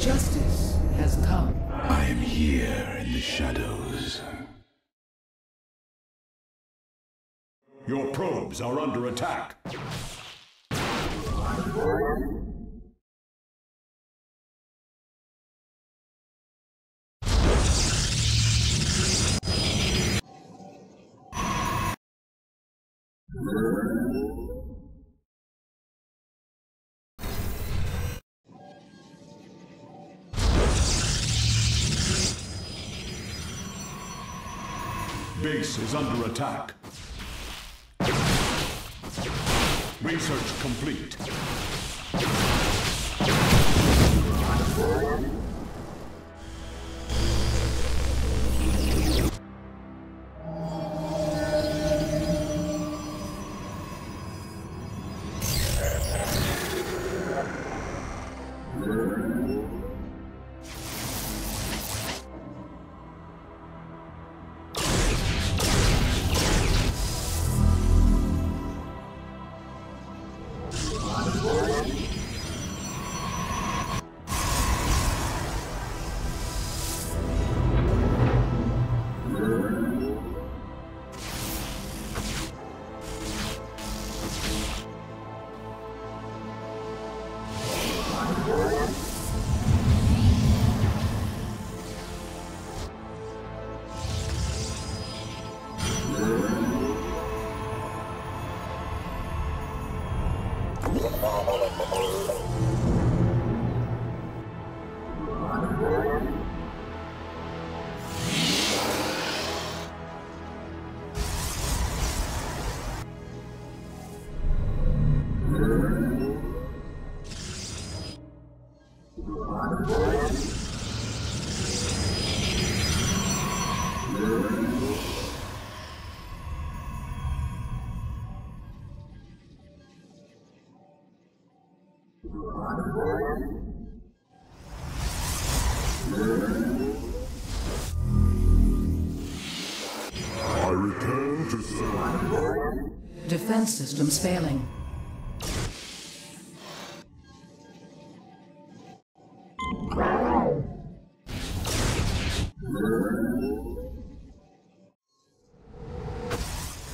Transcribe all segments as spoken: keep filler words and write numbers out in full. Justice has come. I am here in the shadows. Your probes are under attack. Base is under attack. Research complete. What? I return to serve. Defense systems failing.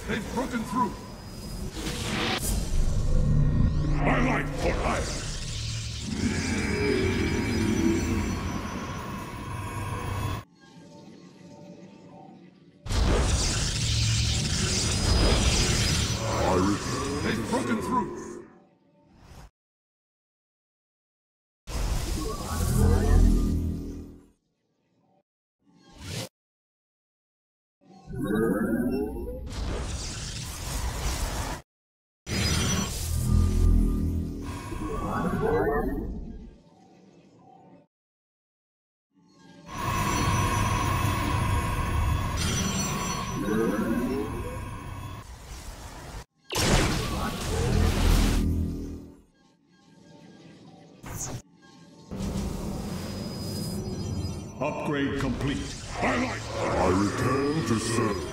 They've broken through. My life for Aiur. They've broken through. Upgrade complete. I like. I return to serve.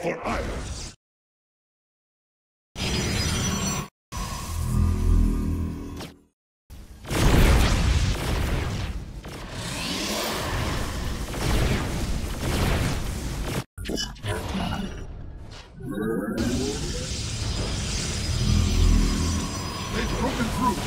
For Aiur. They've broken through. They've broken through.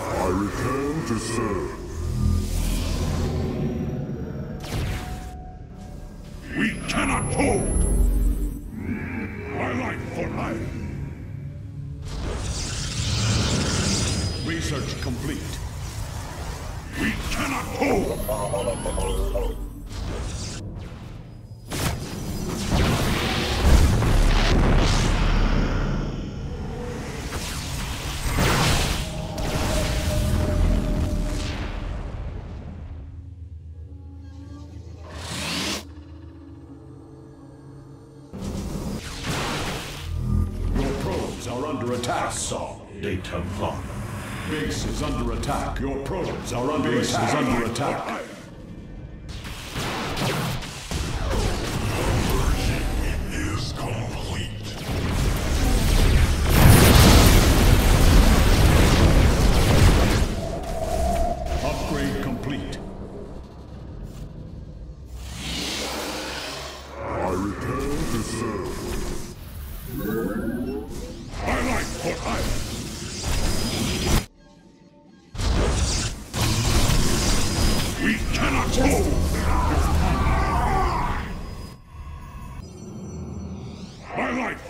I return to serve. We cannot hold. My life for life. Research complete. We cannot hold. Attack song. Data lock. Base is under attack. Your probes are under Base attack. Base is under attack.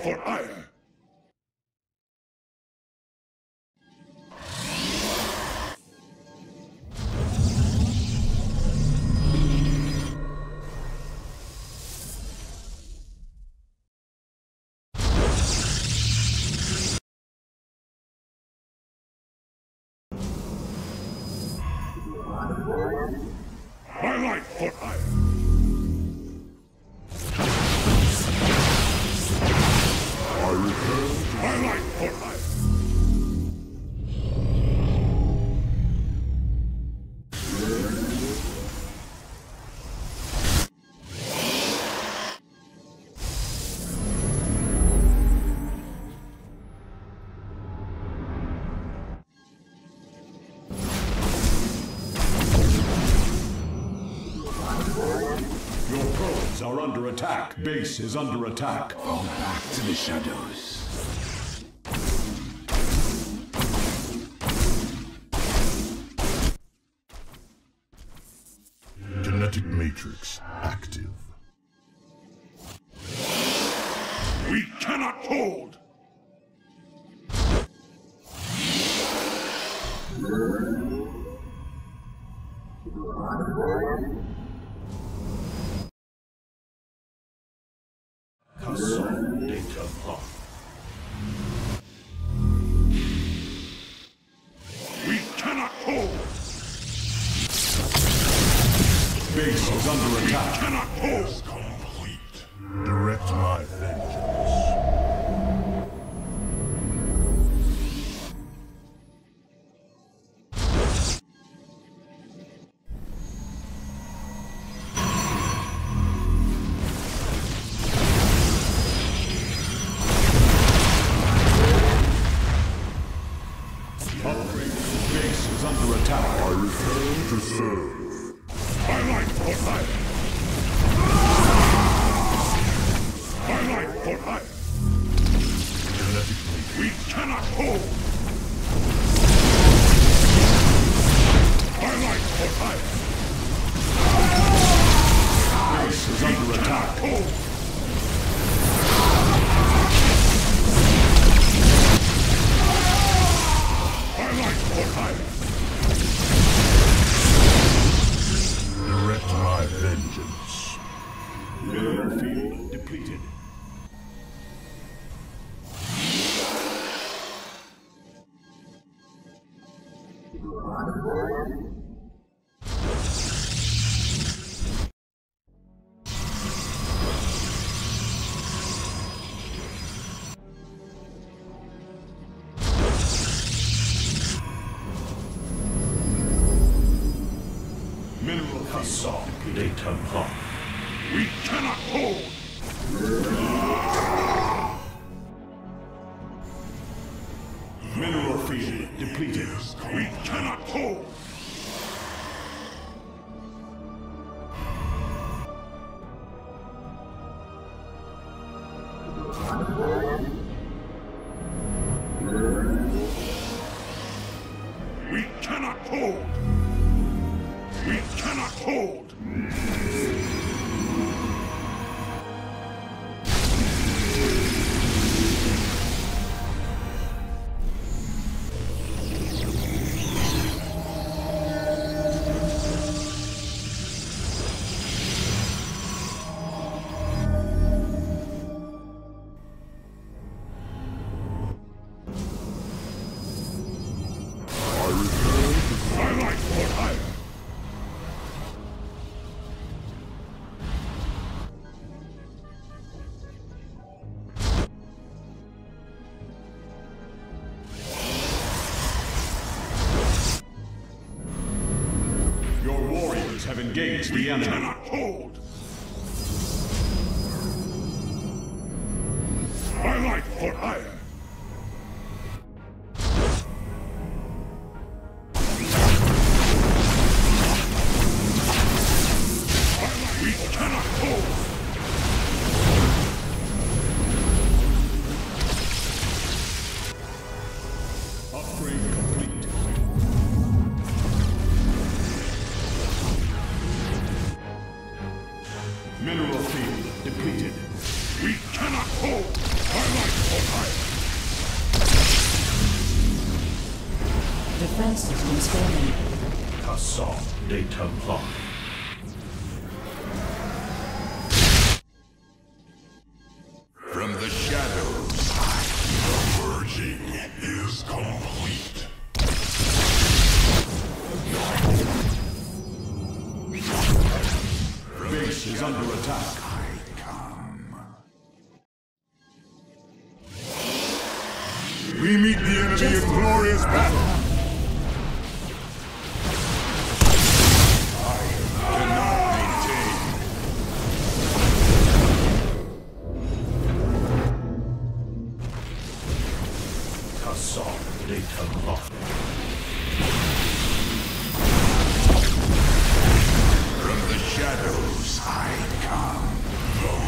For Aiur. My life for Aiur. I under attack. Base is under attack. Fall back to the shadows. Genetic matrix active. We cannot hold! We cannot hold! Base is under attack. We cannot hold! Complete. Direct my vengeance. Engage the enemy. We cannot hold. My life for hire. We cannot hold. Upgrade complete. Mineral field depleted. We cannot hold our life for hire. Defense systems failing. Assault data block. From the shadows, the merging is complete. Base is under attack. I come. We meet the enemy in glorious battle. I cannot maintain. Kasar data lock. From the shadows I come.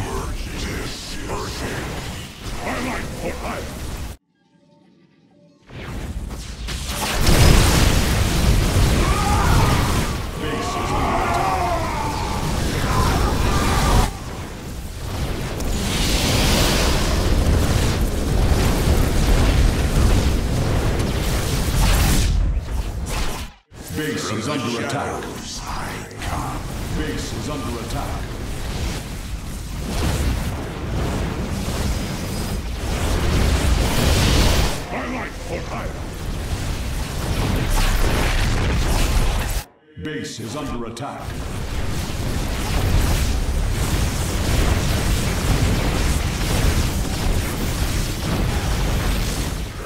under shadows. attack. I come. Base is under attack. My life for hire. Base is under attack.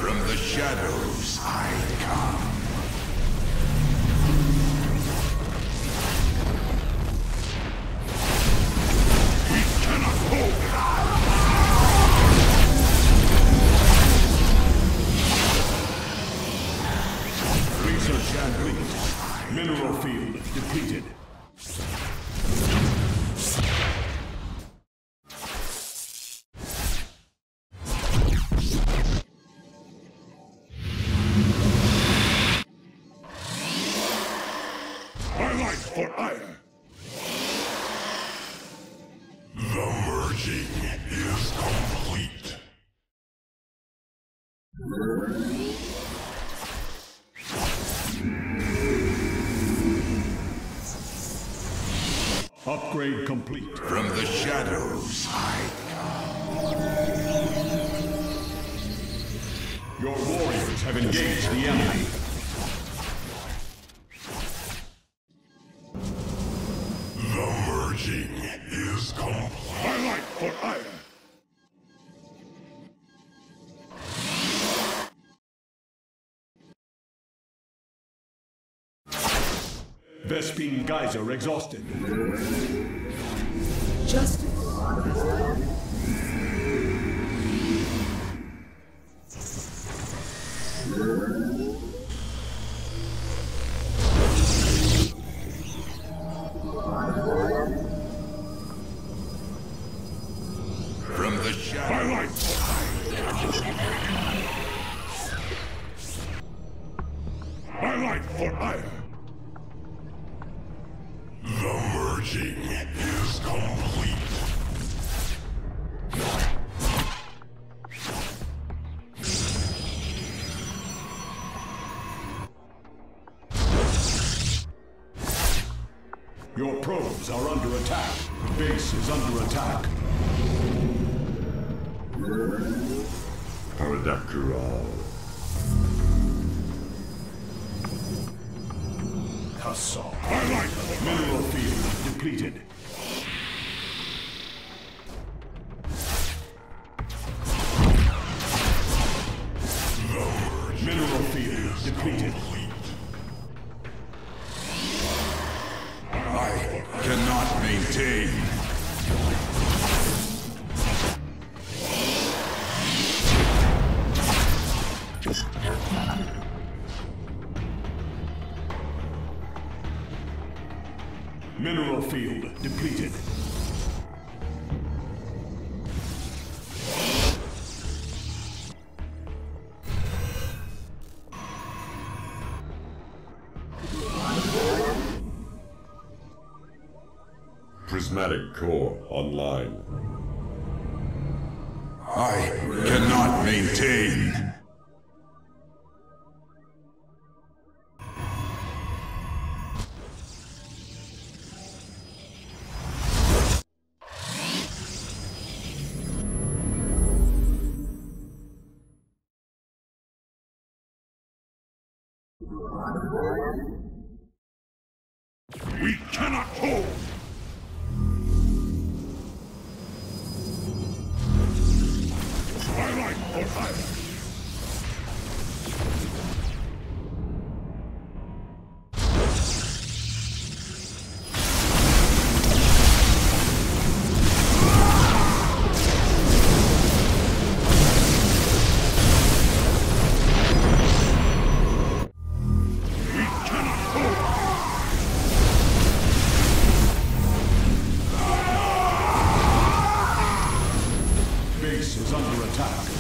From the shadows I come. Mineral field depleted. My life for iron. The merging is complete. Upgrade complete. From the shadows, I come. Your warriors have engaged the enemy. The merging is complete. My life for iron. Vespine Geyser exhausted. Justice. From the shadow. My life. My life for iron. The merging is complete. Your probes are under attack. Base is under attack. Paradactyl. Kassaw. I like it. Mineral field. Depleted. Mineral field depleted. I cannot maintain. Mineral field depleted. Prismatic core online. I cannot maintain. We cannot hold. My life for is under attack.